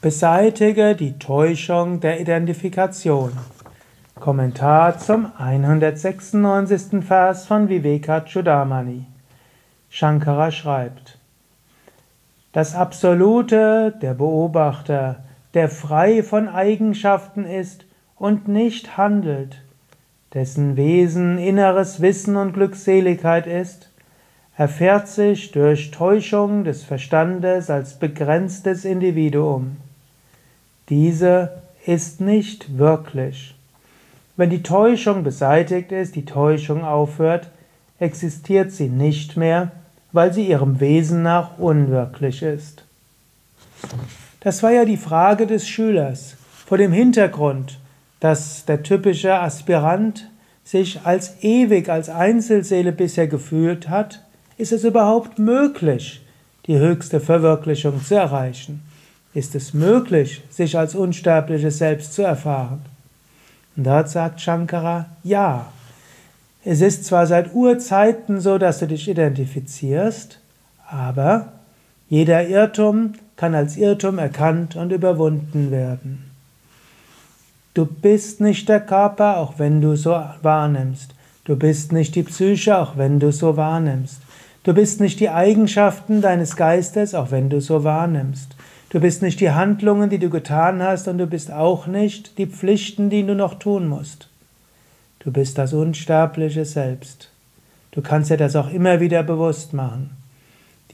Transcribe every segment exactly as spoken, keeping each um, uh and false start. Beseitige die Täuschung der Identifikation. Kommentar zum hundertsechsundneunzigsten Vers von Viveka Chudamani. Shankara schreibt: Das Absolute, der Beobachter, der frei von Eigenschaften ist und nicht handelt, dessen Wesen inneres Wissen und Glückseligkeit ist, erfährt sich durch Täuschung des Verstandes als begrenztes Individuum. Diese ist nicht wirklich. Wenn die Täuschung beseitigt ist, die Täuschung aufhört, existiert sie nicht mehr, weil sie ihrem Wesen nach unwirklich ist. Das war ja die Frage des Schülers. Vor dem Hintergrund, dass der typische Aspirant sich als ewig, als Einzelseele bisher gefühlt hat, ist es überhaupt möglich, die höchste Verwirklichung zu erreichen? Ist es möglich, sich als unsterbliches Selbst zu erfahren? Und dort sagt Shankara: Ja, es ist zwar seit Urzeiten so, dass du dich identifizierst, aber jeder Irrtum kann als Irrtum erkannt und überwunden werden. Du bist nicht der Körper, auch wenn du so wahrnimmst. Du bist nicht die Psyche, auch wenn du so wahrnimmst. Du bist nicht die Eigenschaften deines Geistes, auch wenn du so wahrnimmst. Du bist nicht die Handlungen, die du getan hast, und du bist auch nicht die Pflichten, die du noch tun musst. Du bist das unsterbliche Selbst. Du kannst dir das auch immer wieder bewusst machen.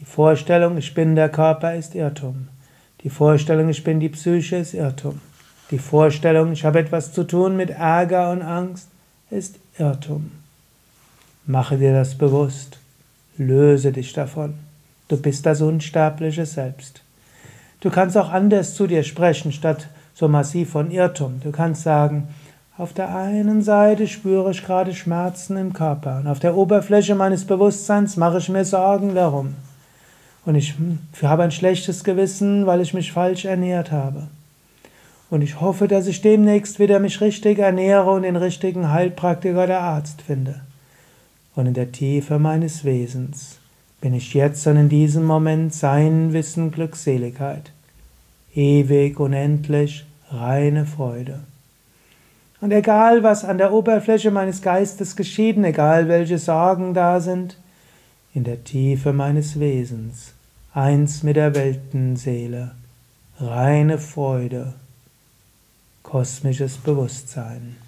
Die Vorstellung, ich bin der Körper, ist Irrtum. Die Vorstellung, ich bin die Psyche, ist Irrtum. Die Vorstellung, ich habe etwas zu tun mit Ärger und Angst, ist Irrtum. Mache dir das bewusst. Löse dich davon. Du bist das unsterbliche Selbst. Du kannst auch anders zu dir sprechen, statt so massiv von Irrtum. Du kannst sagen: Auf der einen Seite spüre ich gerade Schmerzen im Körper und auf der Oberfläche meines Bewusstseins mache ich mir Sorgen darum. Und ich habe ein schlechtes Gewissen, weil ich mich falsch ernährt habe. Und ich hoffe, dass ich demnächst wieder mich richtig ernähre und den richtigen Heilpraktiker oder Arzt finde. Und in der Tiefe meines Wesens bin ich jetzt und in diesem Moment Sein, Wissen, Glückseligkeit. Ewig, unendlich, reine Freude. Und egal, was an der Oberfläche meines Geistes geschieht, egal welche Sorgen da sind, in der Tiefe meines Wesens, eins mit der Weltenseele, reine Freude, kosmisches Bewusstsein.